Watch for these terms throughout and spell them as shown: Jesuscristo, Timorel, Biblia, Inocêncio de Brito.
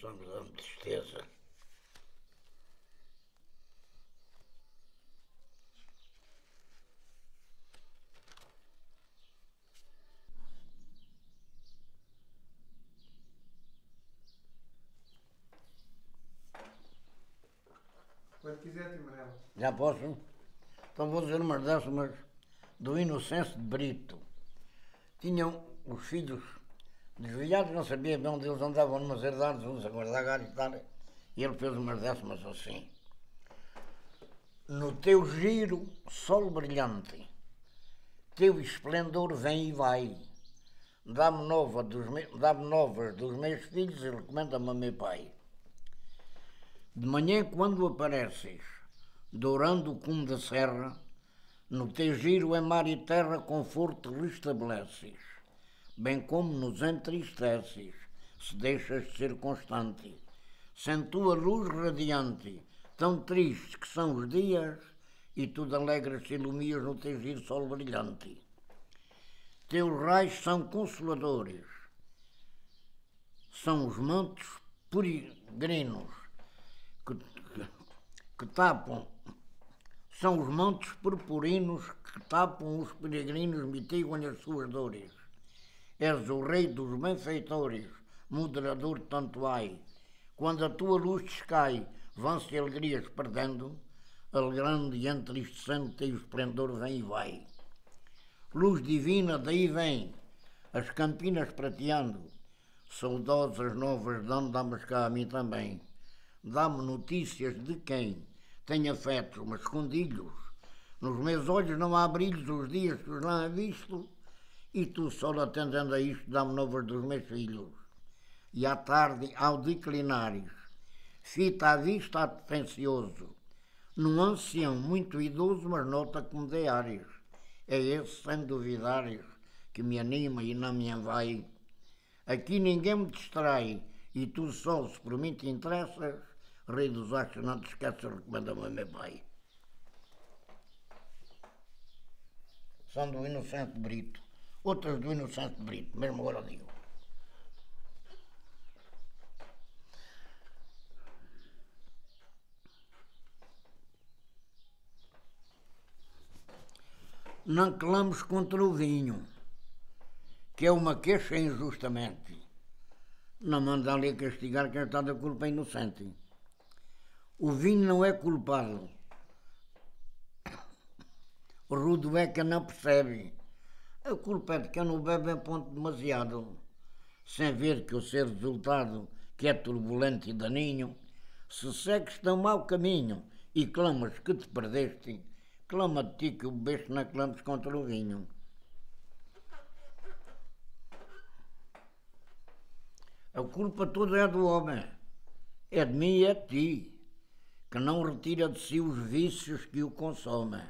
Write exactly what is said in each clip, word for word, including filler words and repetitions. somos a tristeza. Quando quiser, Timorel. Já posso? Então vou dizer umas décimas do Inocêncio de Brito. Tinham os filhos desviados, não sabia bem onde eles andavam, numas herdades, uns a guardar galho e tal. E ele fez umas décimas assim. No teu giro, sol brilhante, teu esplendor vem e vai. Dá-me nova dos me... Dá-me novas dos meus filhos e recomenda-me a meu pai. De manhã, quando apareces, dourando o cume da serra, no teu giro é mar e terra, conforto restabeleces, bem como nos entristeces, se deixas de ser constante. Sem tua luz radiante, tão tristes que são os dias, e tu de alegres te ilumias no teu giro sol brilhante. Teus raios são consoladores, são os mantos peregrinos, Que, que, que tapam, são os mantos purpurinos que tapam os peregrinos, mitigam-lhe as suas dores. És o rei dos benfeitores, moderador tanto ai. Quando a tua luz descai, vão-se alegrias perdendo, alegrando e entristecendo, teu esplendor vem e vai. Luz divina, daí vem, as campinas prateando, saudosas novas dão, dá-me cá a mim também. Dá-me notícias de quem tem afetos, mas escondidos. Nos meus olhos não há brilhos os dias que os não há visto, e tu, só atendendo a isto, dá-me novas dos meus filhos. E à tarde, ao declinares, fita à vista atencioso, num ancião muito idoso, mas nota que me dê ares. É esse, sem duvidares, que me anima e não me envai. Aqui ninguém me distrai, e tu só, se por mim te interessas, rei dos astros, não te esqueças, recomenda-me a meu pai. São do Inocêncio de Brito. Outras do Inocêncio de Brito, mesmo agora digo. Não clames contra o vinho, que é uma queixa injustamente. Não manda ali castigar quem está da culpa inocente. O vinho não é culpado. O rudo é quem não percebe. A culpa é de quem não bebe em ponto demasiado, sem ver que o seu resultado, que é turbulento e daninho, se segues tão mau caminho e clamas que te perdeste, clama de ti que o bebeste, não clames contra o vinho. A culpa toda é do homem, é de mim e é de ti, que não retira de si os vícios que o consomem.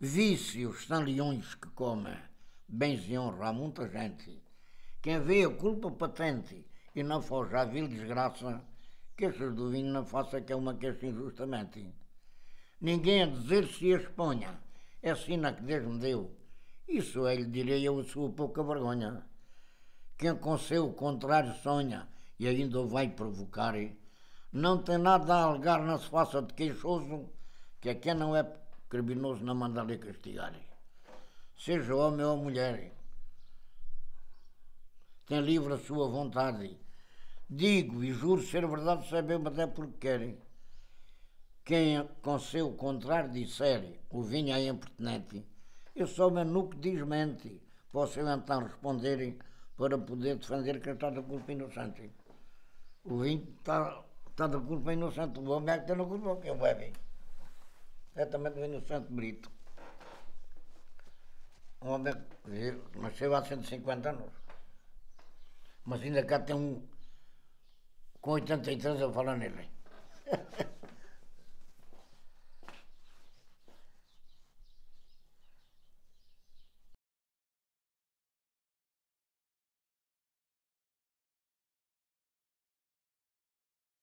Vícios são leões que comem, bens e honra a muita gente. Quem vê a culpa patente e não foge à vil desgraça, queixas do vinho não faça que é uma queixa injustamente. Ninguém a dizer se exponha, é sina que Deus me deu, isso é, lhe direi eu, a sua pouca vergonha. Quem com seu contrário sonha e ainda o vai provocar, não tem nada a alegar, não se faça de queixoso, que a quem não é criminoso não manda-lhe castigar. Seja homem ou mulher, tem livre a sua vontade. Digo e juro ser verdade, saber até porque querem. Quem com seu contrário disser, o vinho é impertinente, esse homem no que diz mente, posso eu então responderem, para poder defender que está da culpa inocente. O vinho está, está da culpa inocente, o homem é que está na culpa, que eu bebo. É também do Inocêncio de Brito. Um homem que nasceu há cento e cinquenta anos. Mas ainda cá tem um com oitenta e três a falar nele.